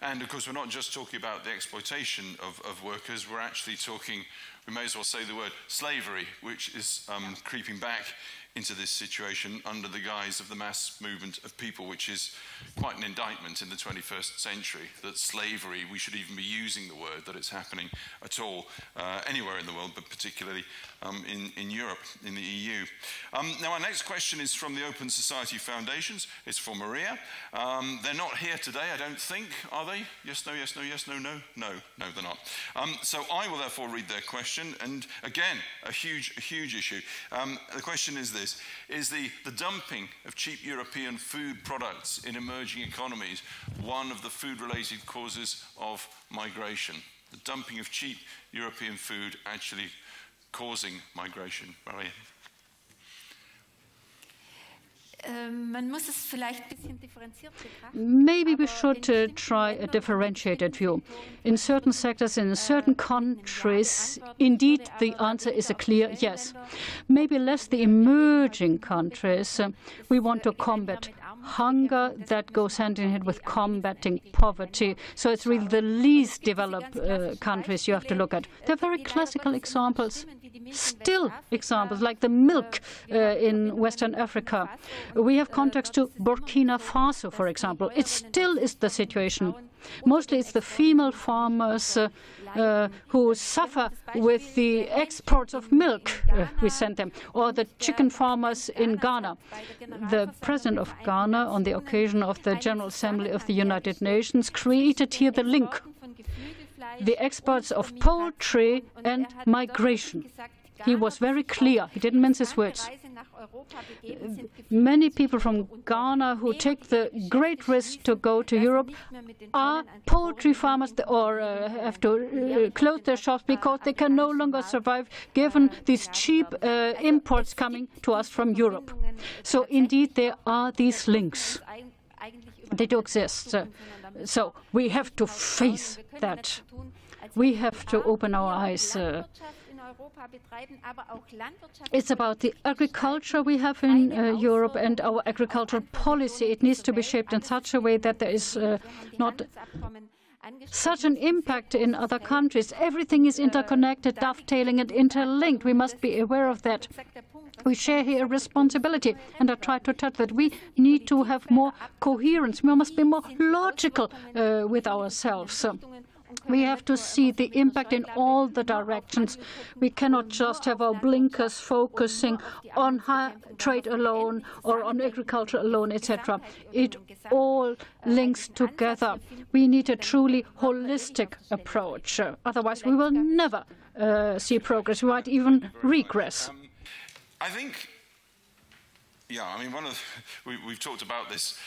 And of course, we're not just talking about the exploitation of, of workers, we're actually talking, we may as well say the word slavery, which is um, creeping back into this situation under the guise of the mass movement of people, which is quite an indictment in the twenty-first century, that slavery, we should even be using the word, that it's happening at all uh, anywhere in the world, but particularly um, in, in Europe, in the E U. Um, now, our next question is from the Open Society Foundations. It's for Maria. Um, they're not here today, I don't think, are they? Yes, no, yes, no, yes, no, no, no, no, they're not. Um, so I will therefore read their question, and again, a huge, a huge issue. Um, the question is this. Is the, the dumping of cheap European food products in emerging economies one of the food-related causes of migration? The dumping of cheap European food actually causing migration. Maria. Maybe we should uh, try a differentiated view. In certain sectors, in certain countries, indeed the answer is a clear yes. Maybe less the emerging countries. Uh, we want to combat hunger, that goes hand in hand with combating poverty. So it's really the least developed uh, countries you have to look at. They're very classical examples. Still examples, like the milk uh, in Western Africa. We have contacts to Burkina Faso, for example. It still is the situation. Mostly it's the female farmers uh, uh, who suffer with the exports of milk uh, we send them, or the chicken farmers in Ghana. The president of Ghana, on the occasion of the General Assembly of the United Nations, created here the link. The exports of poultry and migration. He was very clear. He didn't mince his words. Many people from Ghana who take the great risk to go to Europe are poultry farmers or uh, have to uh, close their shops because they can no longer survive given these cheap uh, imports coming to us from Europe. So indeed there are these links. They do exist. Uh, so we have to face that. We have to open our eyes. Uh, It's about the agriculture we have in uh, Europe and our agricultural policy. It needs to be shaped in such a way that there is uh, not such an impact in other countries. Everything is interconnected, dovetailing and interlinked. We must be aware of that. We share here a responsibility, and I try to touch that. We need to have more coherence. We must be more logical uh, with ourselves. We have to see the impact in all the directions. We cannot just have our blinkers focusing on high trade alone or on agriculture alone, et cetera. It all links together. We need a truly holistic approach. Otherwise, we will never uh, see progress. We might even regress. Um, I think, yeah, I mean, one of the, we, we've talked about this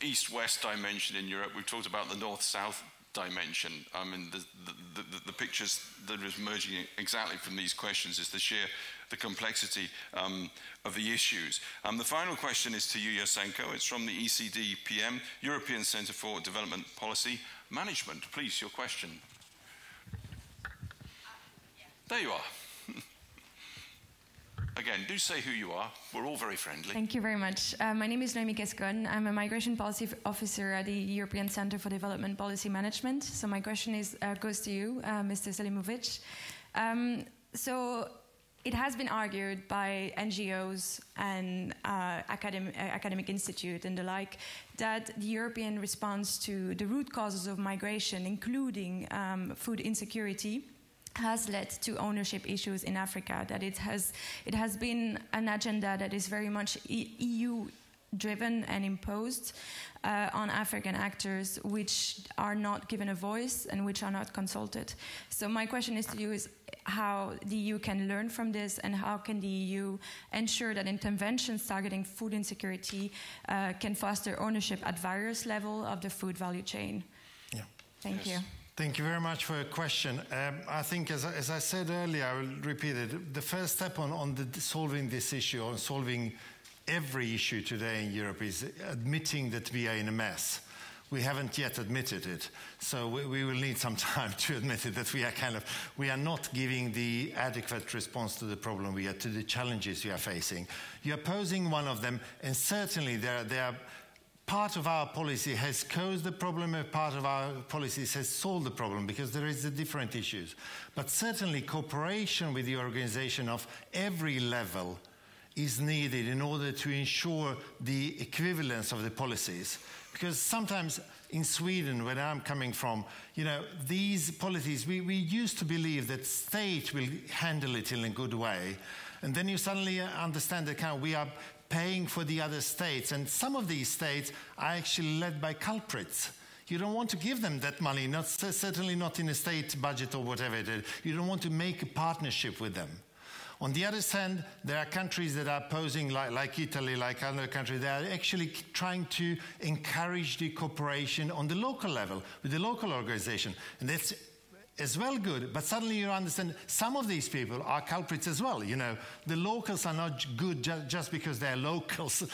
east-west dimension in Europe. We've talked about the north-south dimension. I mean, the, the, the, the pictures that are emerging exactly from these questions is the sheer, the complexity um, of the issues. Um, the final question is to you, Jasenko. It's from the E C D P M, European Centre for Development Policy Management. Please, your question. There you are. Again, do say who you are. We're all very friendly. Thank you very much. Uh, my name is Naomi Keskin. I'm a Migration Policy Officer at the European Centre for Development Policy Management. So my question is uh, goes to you, uh, Mister Selimovic. Um, so it has been argued by N G Os and uh, academic, uh, academic institute and the like that the European response to the root causes of migration, including um, food insecurity, has led to ownership issues in Africa, that it has, it has been an agenda that is very much E U-driven and imposed uh, on African actors, which are not given a voice and which are not consulted. So my question is to you is how the E U can learn from this, and how can the E U ensure that interventions targeting food insecurity uh, can foster ownership at various levels of the food value chain? Yeah. Thank yes. you. Thank you very much for your question. Um, I think, as, as I said earlier, I will repeat it, the first step on, on the, solving this issue, on solving every issue today in Europe, is admitting that we are in a mess. We haven't yet admitted it, so we, we will need some time to admit it, that we are kind of, we are not giving the adequate response to the problem we are, to the challenges we are facing. You are posing one of them, and certainly there, there are part of our policy has caused the problem, and part of our policies has solved the problem, because there is the different issues. But certainly cooperation with the organization of every level is needed in order to ensure the equivalence of the policies. Because sometimes in Sweden, where I'm coming from, you know, these policies, we, we used to believe that state will handle it in a good way. And then you suddenly understand that kind of we are paying for the other states. And some of these states are actually led by culprits. You don't want to give them that money, not, certainly not in a state budget or whatever it is. You don't want to make a partnership with them. On the other hand, there are countries that are posing, like, like Italy, like other countries, they are actually trying to encourage the cooperation on the local level, with the local organization. And that's as well good, but suddenly you understand some of these people are culprits as well. You know, the locals are not good ju just because they're locals.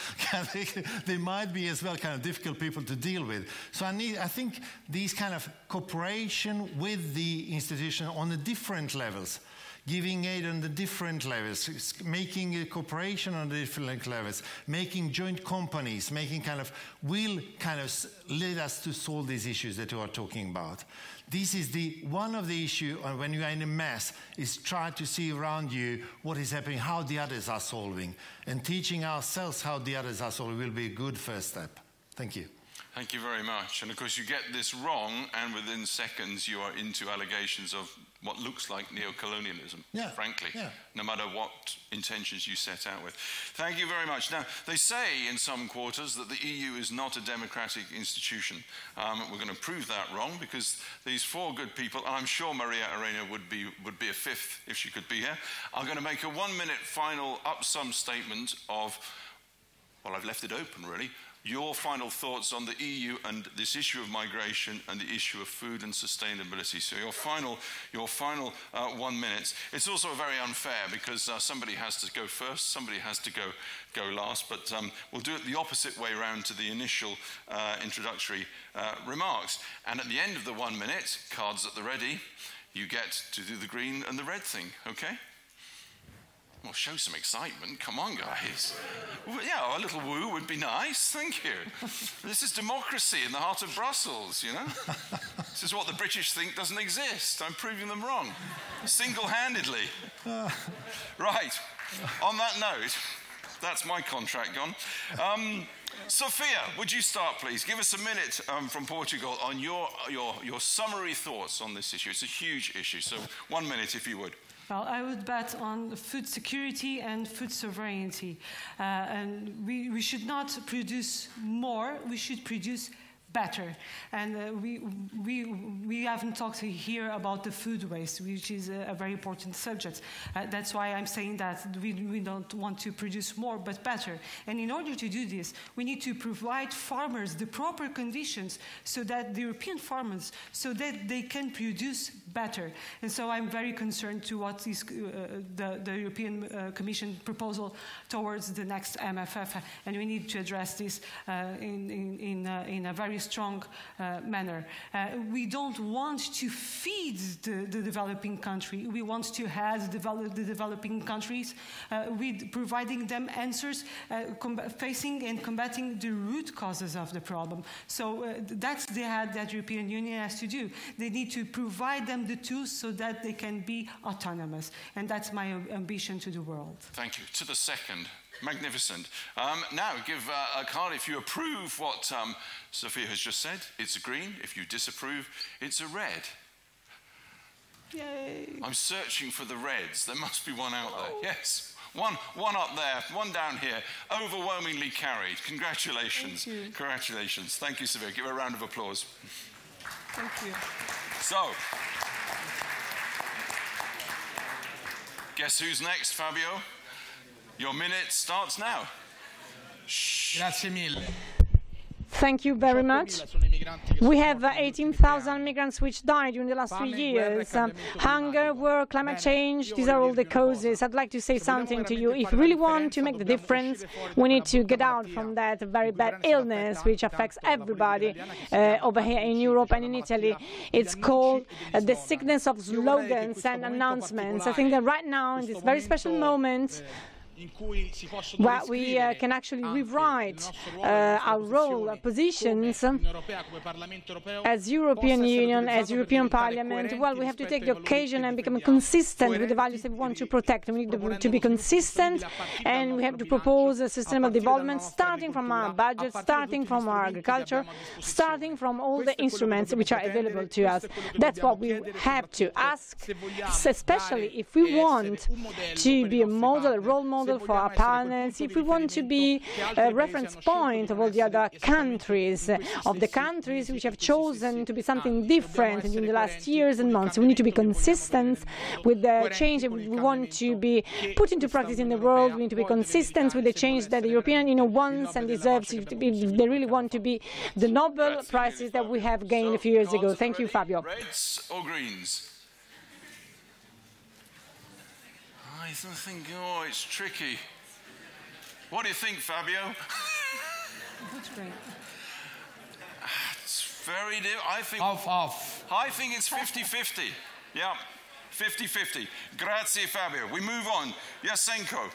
They might be as well kind of difficult people to deal with. So I, need, I think these kind of cooperation with the institution on the different levels, giving aid on the different levels, making a cooperation on the different levels, making joint companies, making kind of, will kind of lead us to solve these issues that you are talking about. This is the, one of the issues when you are in a mess, is try to see around you what is happening, how the others are solving. And teaching ourselves how the others are solving will be a good first step. Thank you. Thank you very much. And of course, you get this wrong, and within seconds, you are into allegations of what looks like neocolonialism, yeah, frankly, yeah. no matter what intentions you set out with. Thank you very much. Now, they say in some quarters that the E U is not a democratic institution. Um, we're going to prove that wrong, because these four good people, and I'm sure Maria Arena would be, would be a fifth if she could be here, are going to make a one-minute final up-sum statement of, well, I've left it open, really, your final thoughts on the E U and this issue of migration and the issue of food and sustainability. So your final, your final uh, one minute. It's also very unfair, because uh, somebody has to go first, somebody has to go, go last, but um, we'll do it the opposite way round to the initial uh, introductory uh, remarks. And at the end of the one minute, cards at the ready, you get to do the green and the red thing, okay? Well, show some excitement. Come on, guys. Well, yeah, a little woo would be nice. Thank you. This is democracy in the heart of Brussels, you know? This is what the British think doesn't exist. I'm proving them wrong, single-handedly. Right. On that note, that's my contract gone. Um, Sofia, would you start, please? Give us a minute um, from Portugal on your, your, your summary thoughts on this issue. It's a huge issue, so one minute, if you would. Well, I would bet on food security and food sovereignty. Uh, and we, we should not produce more, we should produce better. And uh, we, we, we haven't talked here about the food waste, which is a, a very important subject. Uh, that's why I'm saying that we, we don't want to produce more, but better. And in order to do this, we need to provide farmers the proper conditions so that the European farmers, so that they can produce better. And so I'm very concerned to what is uh, the, the European uh, Commission proposal towards the next M F F, and we need to address this uh, in, in, in, uh, in a very strong uh, manner. Uh, we don't want to feed the, the developing country. We want to have develop, the developing countries uh, with providing them answers, uh, facing and combating the root causes of the problem. So uh, that's the head that the European Union has to do. They need to provide them the tools so that they can be autonomous. And that's my ambition to the world. Thank you. To the second. Magnificent. Um, now, give uh, a card if you approve what um, Sophia has just said. It's a green. If you disapprove, it's a red. Yay. I'm searching for the reds. There must be one out oh. there. Yes. One, one up there, one down here. Overwhelmingly carried. Congratulations. Thank you. Congratulations. Thank you, Sophia. Give her a round of applause. Thank you. So, guess who's next, Fabio? Your minute starts now. Shh. Thank you very much. We have uh, eighteen thousand migrants which died during the last three years. Um, hunger, war, climate change, these are all the causes. I'd like to say something to you. If we really want to make the difference, we need to get out from that very bad illness which affects everybody uh, over here in Europe and in Italy. It's called uh, the sickness of slogans and announcements. I think that right now, in this very special moment, where we uh, can actually rewrite uh, our role, our positions as European Union, as European Parliament. Well, we have to take the occasion and become consistent with the values that we want to protect. We need to be consistent, and we have to propose a system of development starting from our budget, starting from our agriculture, starting from all the instruments which are available to us. That's what we have to ask, especially if we want to be a model, a role model for our partners, if we want to be a reference point of all the other countries, of the countries which have chosen to be something different in the last years and months. We need to be consistent with the change that we want to be put into practice in the world. We need to be consistent with the change that the European Union wants and deserves if they really want to be the Nobel Prizes that we have gained a few years ago. Thank you, Fabio. Reds or Greens? I think, oh, it's tricky. What do you think, Fabio? That's great. It's very difficult. I think off, off. I think it's fifty fifty. Yeah, fifty fifty. Grazie, Fabio. We move on. Jasenko.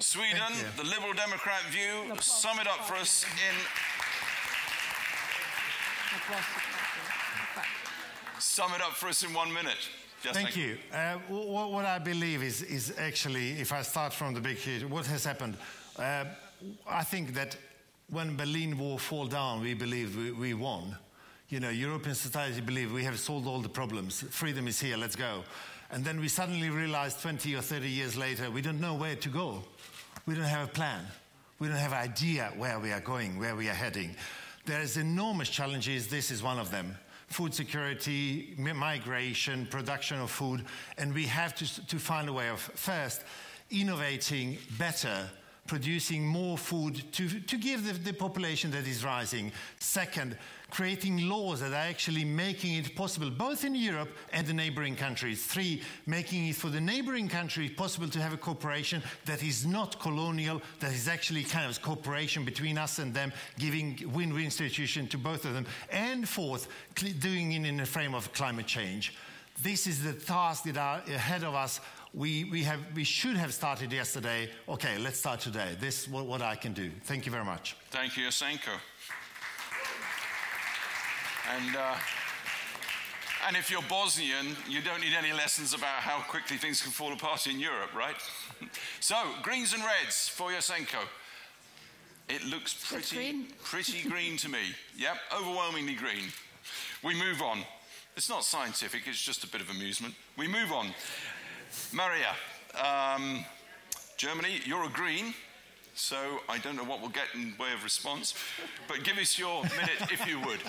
Sweden, the Liberal Democrat view. Sum it up for us in. Sum it up for us in one minute. Just Thank like you. Uh, what, what I believe is, is actually, if I start from the big picture, what has happened? Uh, I think that when Berlin Wall fell down, we believed we, we won. You know, European society believed we have solved all the problems. Freedom is here, let's go. And then we suddenly realized twenty or thirty years later, we don't know where to go. We don't have a plan. We don't have an idea where we are going, where we are heading. There is enormous challenges. This is one of them. Food security, migration, production of food, and we have to, to find a way of, first, innovating better, producing more food to, to give the, the population that is rising. Second, creating laws that are actually making it possible, both in Europe and the neighboring countries. Three, making it for the neighboring countries possible to have a cooperation that is not colonial, that is actually kind of cooperation between us and them, giving win-win situation to both of them. And fourth, doing it in the frame of climate change. This is the task that are ahead of us. We, we, have, we should have started yesterday. Okay, let's start today. This is what, what I can do. Thank you very much. Thank you, Jasenko. And, uh, and if you're Bosnian, you don't need any lessons about how quickly things can fall apart in Europe, right? So, Greens and Reds for Jasenko. It looks pretty green. pretty green to me. Yep, overwhelmingly green. We move on. It's not scientific, it's just a bit of amusement. We move on. Maria, um, Germany, you're a Green, so I don't know what we'll get in way of response, but give us your minute if you would.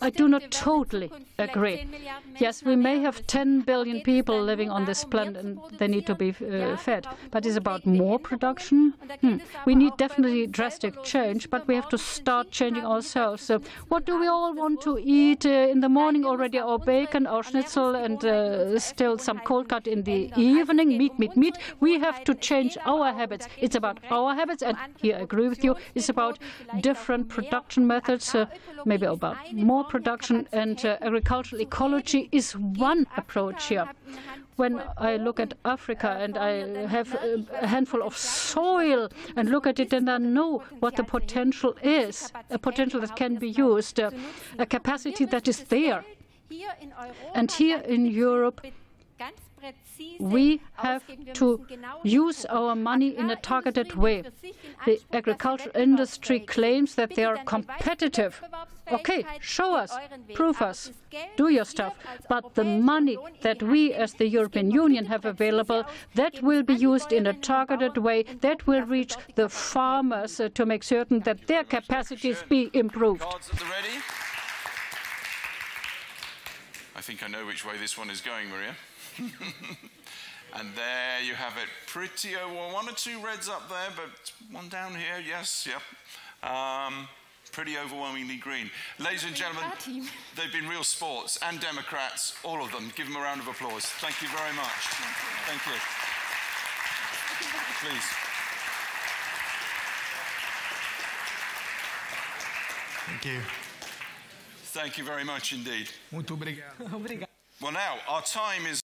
I do not totally agree. Yes, we may have ten billion people living on this planet and they need to be uh, fed, but it's about more production. Hmm. We need definitely drastic change, but we have to start changing ourselves. So what do we all want to eat uh, in the morning already? Or bacon, or schnitzel, and uh, still some cold cut in the evening, meat, meat, meat. We have to change our habits. It's about our habits, and here I agree with you, it's about different production methods. Methods, uh, maybe about more production, and uh, agricultural ecology is one approach here. When I look at Africa and I have a handful of soil and look at it and I know what the potential is, a potential that can be used, uh, a capacity that is there. And here in Europe, we have to use our money in a targeted way. The agricultural industry claims that they are competitive. Okay, show us, prove us, do your stuff. But the money that we as the European Union have available, that will be used in a targeted way, that will reach the farmers uh, to make certain that their capacities be improved. I think I know which way this one is going, Maria. And there you have it. Pretty, well, one or two reds up there, but one down here, yes, yep. Um, pretty overwhelmingly green. Ladies and gentlemen, they've been real sports and Democrats, all of them. Give them a round of applause. Thank you very much. Thank you. Please. Thank you. Thank you very much indeed. Muito obrigado. Well, now, our time is...